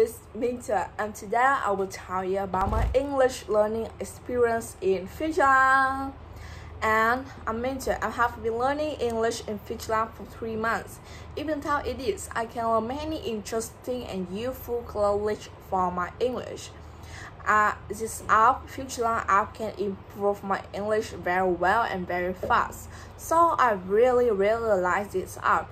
is Minta, and today I will tell you about my English learning experience in FutureLang. And I'm Minta. I have been learning English in FutureLang for 3 months. Even though it is, I can learn many interesting and useful knowledge for my English. This app, FutureLang app, can improve my English very well and very fast. So I really like this app.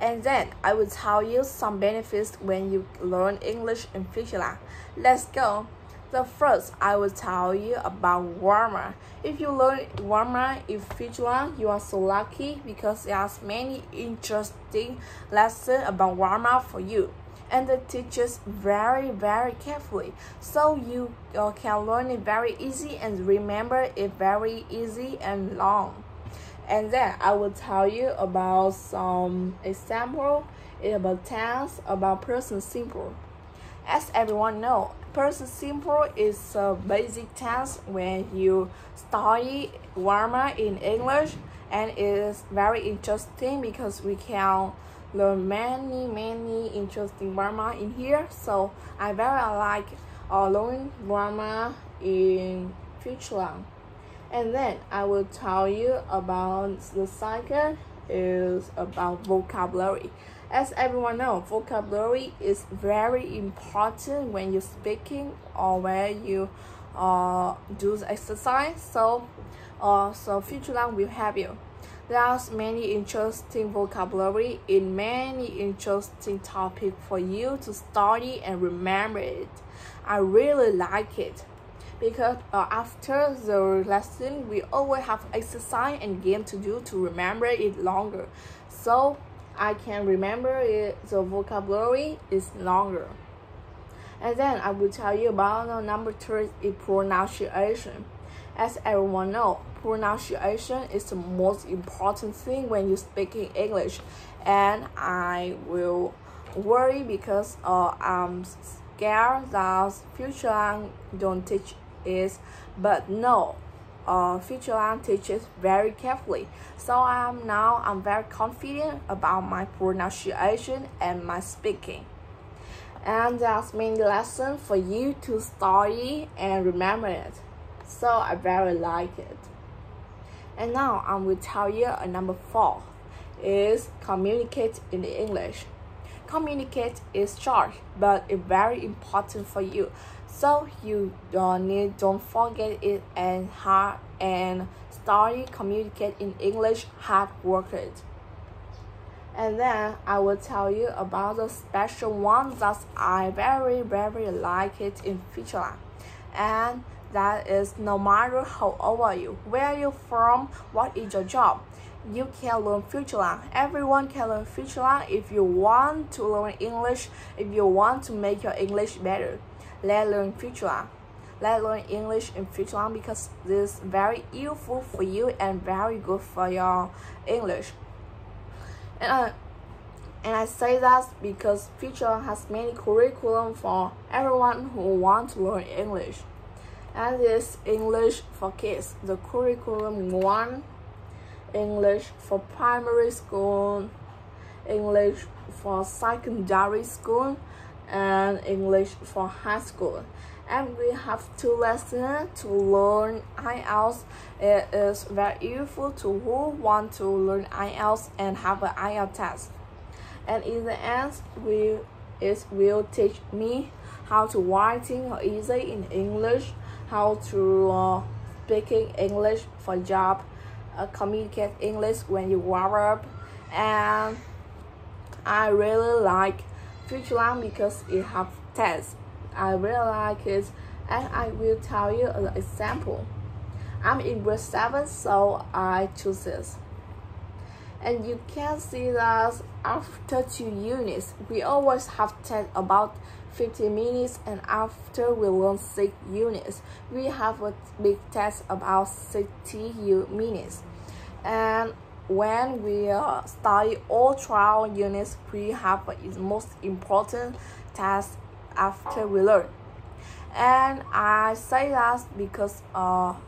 And then I will tell you some benefits when you learn English in FutureLang. Let's go. The first, I will tell you about grammar. If you learn grammar in FutureLang, you are so lucky because it has many interesting lessons about grammar for you. And the teaches very carefully, so you can learn it very easy and remember it very easy and long. And then I will tell you about some example about tense, about present simple. As everyone know, present simple is a basic tense when you study grammar in English, and it is very interesting because we can learn many interesting grammar in here. So I very like learning grammar in FutureLang. And then I will tell you about the second is about vocabulary. As everyone knows, vocabulary is very important when you're speaking or when you do the exercise. So FutureLang will help you. There's many interesting vocabulary in many interesting topics for you to study and remember it. I really like it because after the lesson we always have exercise and game to do to remember it longer. So I can remember it, the vocabulary is longer. And then I will tell you about number 3 is pronunciation. As everyone knows, pronunciation is the most important thing when you speak in English, and I will worry because I'm scared that FutureLang don't teach it, but no, FutureLang teaches very carefully. So I'm very confident about my pronunciation and my speaking. And there's many lessons for you to study and remember it. So I very like it. And now I will tell you number 4 is communicate in English. Communicate is short, but it's very important for you. So you don't forget it and hard and study communicate in English, hard work it. And then I will tell you about the special one that I very like it in FutureLang. And that is no matter how old are you, where you're from, what is your job, you can learn FutureLang. Everyone can learn FutureLang if you want to learn English, if you want to make your English better. Let's learn FutureLang. Let's learn English in FutureLang because this is very useful for you and very good for your English. And I say that because FutureLang has many curriculum for everyone who wants to learn English. And this English for kids, the curriculum 1, English for primary school, English for secondary school, and English for high school. And we have 2 lessons to learn IELTS. It is very useful to who want to learn IELTS and have an IELTS test. And in the end, it will teach me how to writing easy in English, how to speaking English for job, communicate English when you grow up. And I really like FutureLang because it have tests. I really like it, and I will tell you an example. I'm in grade 7, so I choose this. And you can see that after 2 units, we always have test about 15 minutes, and after we learn 6 units, we have a big test about 60 minutes. And when we study all trial units, we have the most important test after we learn. And I say that because I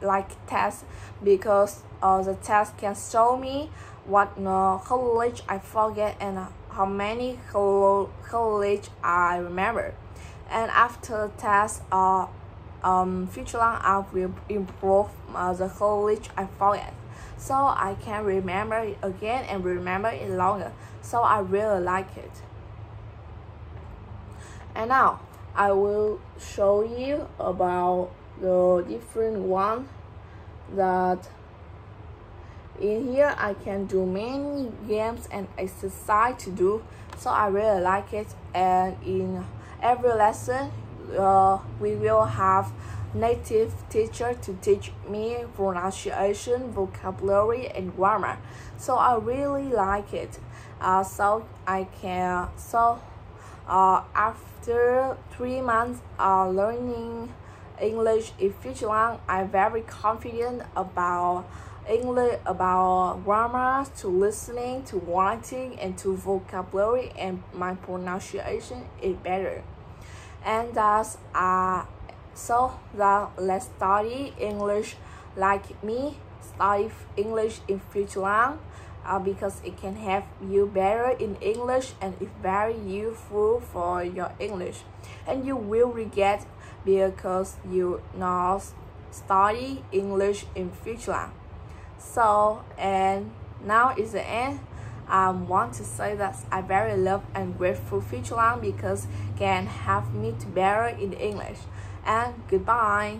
like tests because the test can show me what knowledge I forget and how many college I remember. And after test FutureLang, I will improve the college I forget, so I can remember it again and remember it longer. So I really like it. And now I will show you about the different one that in here I can do many games and exercise to do. So I really like it. And in every lesson we will have native teacher to teach me pronunciation, vocabulary and grammar. So I really like it. After 3 months learning English in FutureLang, I'm very confident about English, about grammar, to listening, to writing, and to vocabulary, and my pronunciation is better. And that's so now let's study English like me. Study English in FutureLang because it can help you better in English and it's very useful for your English. And you will regret because you not study English in FutureLang. So, and now is the end. I want to say that I very love and grateful FutureLang because it can help me to better in English. And goodbye.